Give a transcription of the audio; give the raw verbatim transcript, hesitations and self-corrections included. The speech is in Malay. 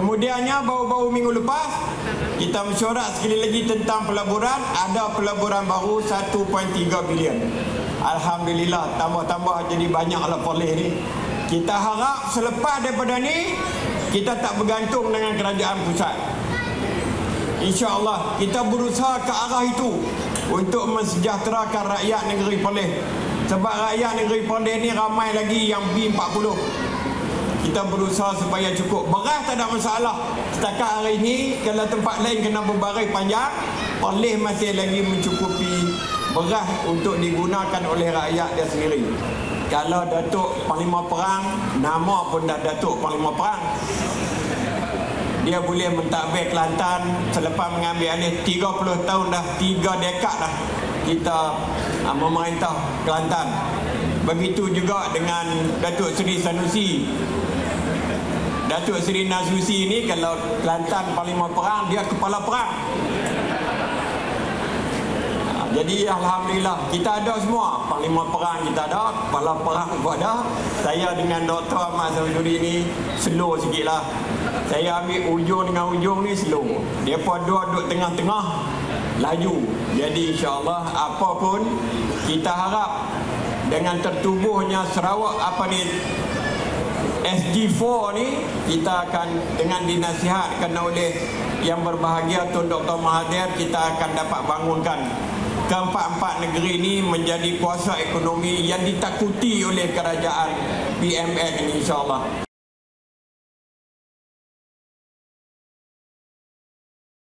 Kemudiannya baru-baru minggu lepas kita mesyuarat sekali lagi tentang pelaburan. Ada pelaburan baru satu perpuluhan tiga bilion. Alhamdulillah, tambah-tambah jadi banyaklah Perlis ni. Kita harap selepas daripada ni kita tak bergantung dengan kerajaan pusat. InsyaAllah kita berusaha ke arah itu untuk mensejahterakan rakyat negeri Perlis. Sebab rakyat negeri Perlis ni ramai lagi yang B empat puluh. Kita berusaha supaya cukup. Beras tak ada masalah. Setakat hari ini, kalau tempat lain kena berbaris panjang, Perlis masih lagi mencukupi beras untuk digunakan oleh rakyat dia sendiri. Kalau Datuk Panglima Perang, nama pun dah Datuk Panglima Perang, dia boleh mentadbir Kelantan selepas mengambil alih tiga puluh tahun dah, tiga dekad dah kita uh, memerintah Kelantan. Begitu juga dengan Datuk Seri Sanusi. Datuk Seri Sanusi ni kalau Kelantan Panglima Perang, dia kepala perang. Uh, jadi alhamdulillah kita ada semua. Panglima Perang kita ada, kepala perang pun ada. Saya dengan Doktor Ahmad Abduluri ni slow sikitlah. Saya ambil ujung dengan ujung ni slow. Mereka dua duduk tengah-tengah, laju. Jadi insyaAllah apa pun kita harap dengan tertubuhnya Sarawak apa ni S G empat ni, kita akan dengan dinasihatkan oleh yang berbahagia Tun Dr Mahathir, kita akan dapat bangunkan keempat-empat negeri ni menjadi kuasa ekonomi yang ditakuti oleh kerajaan B N M ini insyaAllah.